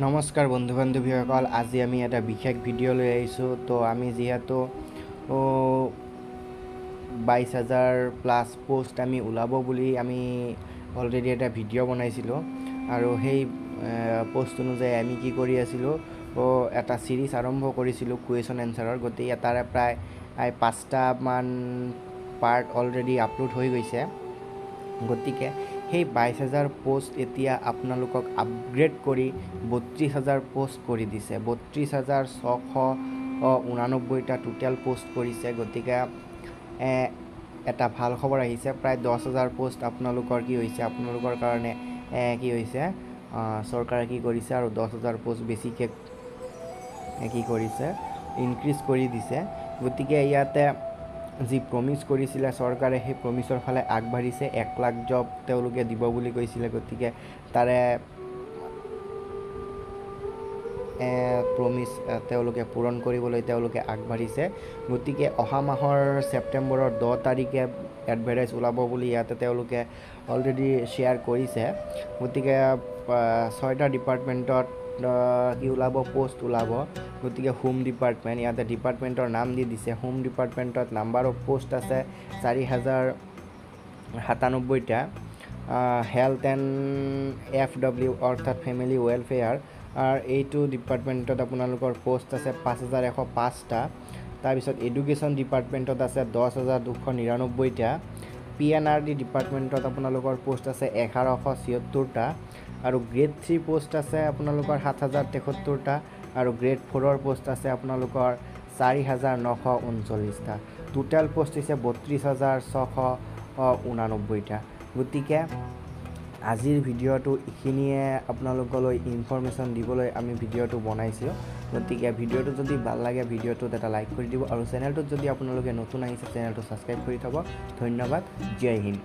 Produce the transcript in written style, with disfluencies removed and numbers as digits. नमस्कार बंधु बान्धवी सकल आज आम एटा विशेष भिडिओ लै आइसो। तो आम जीहेतु 22,000 प्लस पोस्ट आम ओलाब बुली आम अलरेडी एटा भिडिओ बनाइसिलो आरो हेई पोस्ट अनुयायी आम कि करि आसिलो एटा सीरीज आरम्भ करिसिलो क्वेश्चन आन्सारर गते तारे प्राय 5टा मान पार्ट अलरेडी आपलोड हो गइसे। गतिके हे 22,000 पोस्ट एतिया आपनालोকক आपग्रेड करी 32,000 पोस्ट करी दिसे। 32,689टा टोटल पोस्ट करिसे। गतिके एटा ভাল खबर आइसे, प्राय 10,000 पोस्ट आपनालोকৰ কি হৈছে, आपनालोকৰ কাৰণে কি হৈছে সরকারে কি কৰিছে আৰু 10,000 পোস্ট বেছিকে কি কৰিছে ইনক্রিজ কৰি দিছে। গতিকে ইয়াতে जी प्रमिस करिसिले सरकारे हे प्रमिसर फाले आगबाढ़िसे 1 लाख जॉब तेवलोके दिब बुली कइसिले। गतिके तारे प्रमिस तेवलोके पूरण करिबोलै तेवलोके आगबाढ़िसे। गतिके अहा माहर सेप्टेम्बरर 10 तारिखे एडभार्टाइज ओलाब बुली याते तेवलोके अलरेडी शेयर करिसे। गतिके 6टा डिपार्टमेन्टत कि ओलाब पोस्ट ओलाब। गतिके होम डिपार्टमेंट इते डिपार्टमेंटर नाम दी दिसे। होम डिपार्टमेंटत नम्बर अफ पोस्ट आछे 4,097टा। हेल्थ एंड FW अर्थात फैमिली वेलफेयर और एटू डिपार्टमेंटत आपनालोकर पोस्ट आछे 5,105टा। तार पिছত एडुकेशन डिपार्टमेंटत आछे 10,299टा। PNRD डिपार्टमेंटत आपनालोकर पोस्ट आछे 1,176टा और ग्रेड 3 पोस्ट आछे आपनालोकर 7,073टा और ग्रेड 4 पोस्ट आछे आपनालोकर 4,939टा। टोटल पोस्ट हिसे 32,689टा। गतिके आजिर भिडिओटो इखिनिए आपनालोकलै इनफर्मेशन दिबलै आमी भिडिओटो बनाइसिलो। गतिके भिडिओटो जदि ভাল লাগে भिडिओटोत এটা लाइक करि दिबो आरो चैनलटोत जदि आपनालोके नतुन आइसे चैनलटो सबस्क्राइब करि थब। धन्यवाद। जय हिंद।